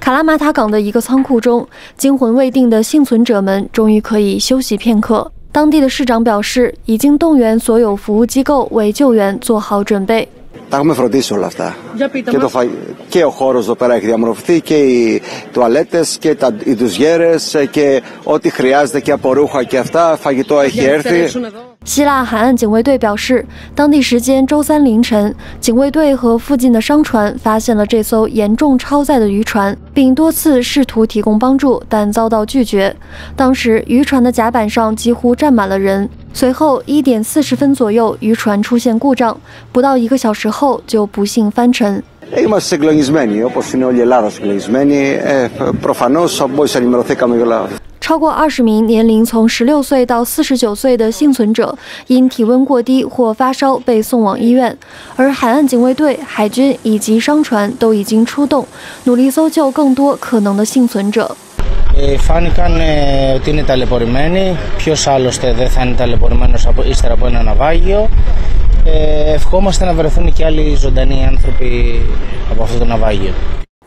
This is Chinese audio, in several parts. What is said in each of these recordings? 卡拉马塔港的一个仓库中，惊魂未定的幸存者们终于可以休息片刻。当地的市长表示，已经动员所有服务机构为救援做好准备。 έχουμε φροντίσει όλα αυτά και ο χώρος εδώ πέρα έχει διαμορφωθεί και οι τουαλέτες και οι ντουζιέρες και ό,τι χρειάζεται και από ρούχα και αυτά φαγητό έχει έρθει. 希腊海岸警卫队表示，当地时间周三凌晨，警卫队和附近的商船发现了这艘严重超载的渔船，并多次试图提供帮助，但遭到拒绝。当时渔船的甲板上几乎站满了人。随后1点40分左右，渔船出现故障，不到1个小时后就不幸翻沉。 Είμαστε συγκλονισμένοι, όπως είναι όλη η Ελλάδα συγκλονισμένη. Προφανώς, όπως ενημερωθήκαμε για όλα. 超过20名年龄从16岁到49岁的幸存者因体温过低或发烧被送往医院，而海岸警卫队、海军以及商船都已经出动，努力搜救更多可能的幸存者。 Φάνηκαν ότι είναι ταλαιπωρημένοι. Ποιος άλλωστε δεν θα είναι ταλαιπωρημένος ύστερα από ένα ναυάγιο. Ευχόμαστε να βρεθούν και άλλοι ζωντανοί άνθρωποι από αυτό το ναυάγιο.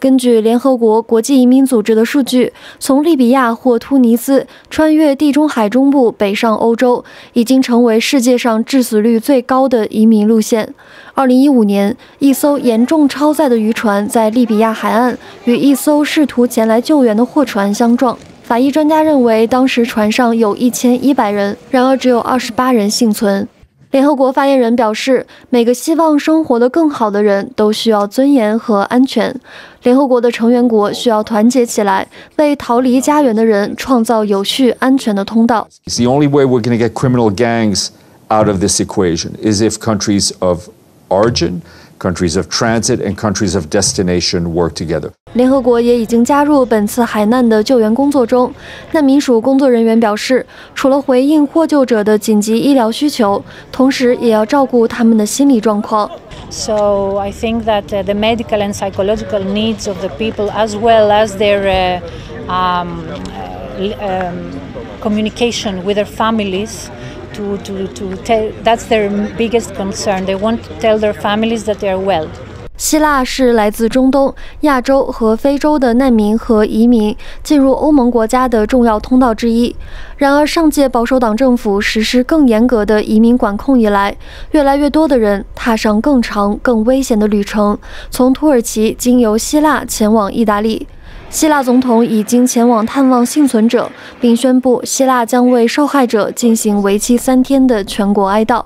根据联合国国际移民组织的数据，从利比亚或突尼斯穿越地中海中部北上欧洲，已经成为世界上致死率最高的移民路线。2015年，一艘严重超载的渔船在利比亚海岸与一艘试图前来救援的货船相撞。法医专家认为，当时船上有1100人，然而只有28人幸存。 联合国发言人表示，每个希望生活得更好的人都需要尊严和安全。联合国的成员国需要团结起来，为逃离家园的人创造有序、安全的通道。It's the only way we're going to get criminal gangs out of this equation is if countries of origin, countries of transit, and countries of destination work together. 联合国也已经加入本次海难的救援工作中。难民署工作人员表示，除了回应获救者的紧急医疗需求，同时也要照顾他们的心理状况。So I think that the medical and psychological needs of the people, as well as their communication with their families, that's their biggest concern. They want to tell their families that they are well. 希腊是来自中东、亚洲和非洲的难民和移民进入欧盟国家的重要通道之一。然而，上届保守党政府实施更严格的移民管控以来，越来越多的人踏上更长、更危险的旅程，从土耳其经由希腊前往意大利。希腊总统已经前往探望幸存者，并宣布希腊将为受害者进行为期3天的全国哀悼。